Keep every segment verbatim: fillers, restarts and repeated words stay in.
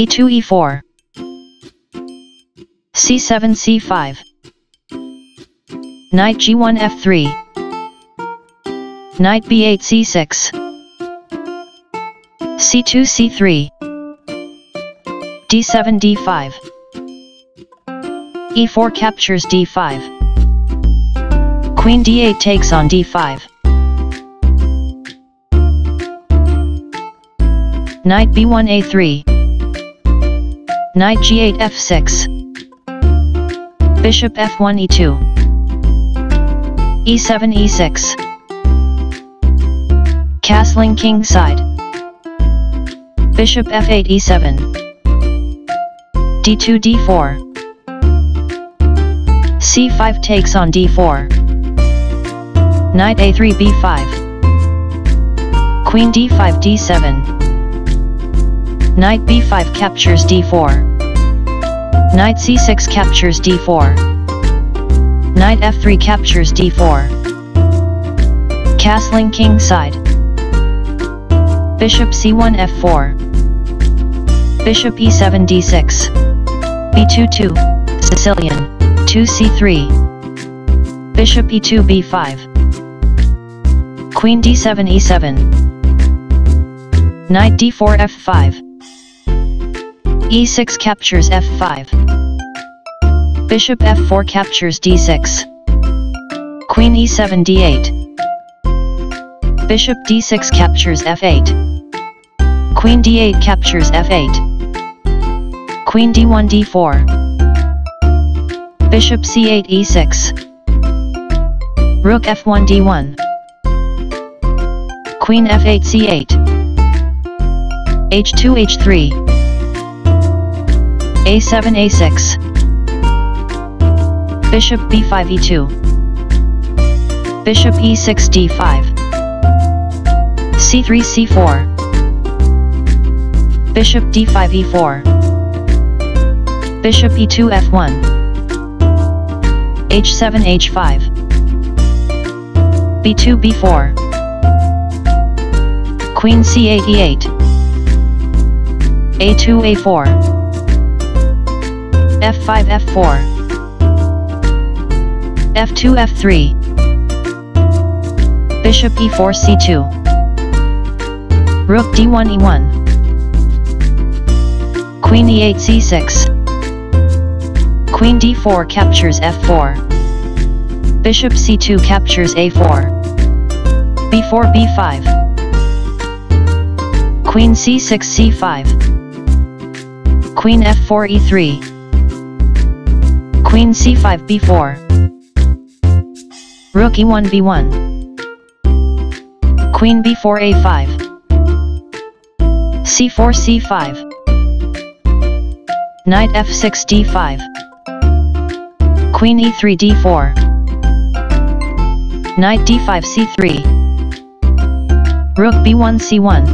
e two e four, c seven c five, knight g one f three, knight b eight c six, c two c three, d seven d five, e four captures d five, queen d eight takes on d five, knight b one a three, knight g eight f six, bishop f one e two, e seven e six, castling king side, bishop f eight e seven, d two d four, c five takes on d four, knight a three b five, queen d five d seven, knight b five captures d four, knight c six captures d four, knight f three captures d four, castling king side, bishop c one f four, bishop e seven d six, b two two, Sicilian, two c three, bishop e two b five, queen d seven e seven, knight d four f five, e six captures f five, bishop f four captures d six, queen e seven d eight, bishop d six captures f eight, queen d eight captures f eight, queen d one d four, bishop c eight e six, rook f one d one, queen f eight c eight, h two h three, a seven a six, bishop b five e two, bishop e six d five, c three c four, bishop d five e four, bishop e two f one, h seven h five, b two b four, queen c eight e eight, a two a four, f five f four, f two f three, bishop e four c two, rook d one e one, queen e eight c six, queen d four captures f four, bishop c two captures a four, b four b five, queen c six c five, queen f four e three, queen c five b four, rook e one b one, queen b four a five, c four c five, knight f six d five, queen e three d four, knight d five c three, rook b one c one,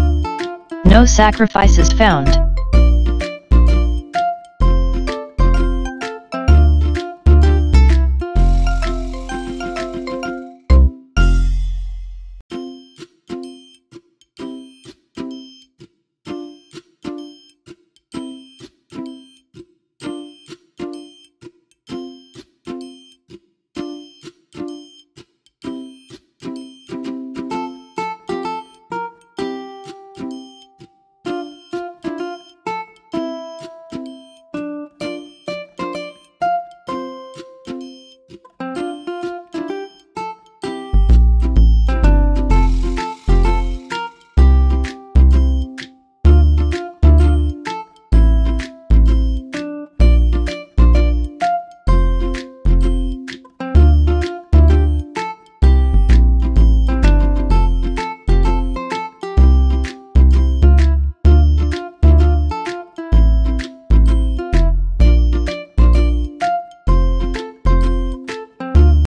no sacrifices found.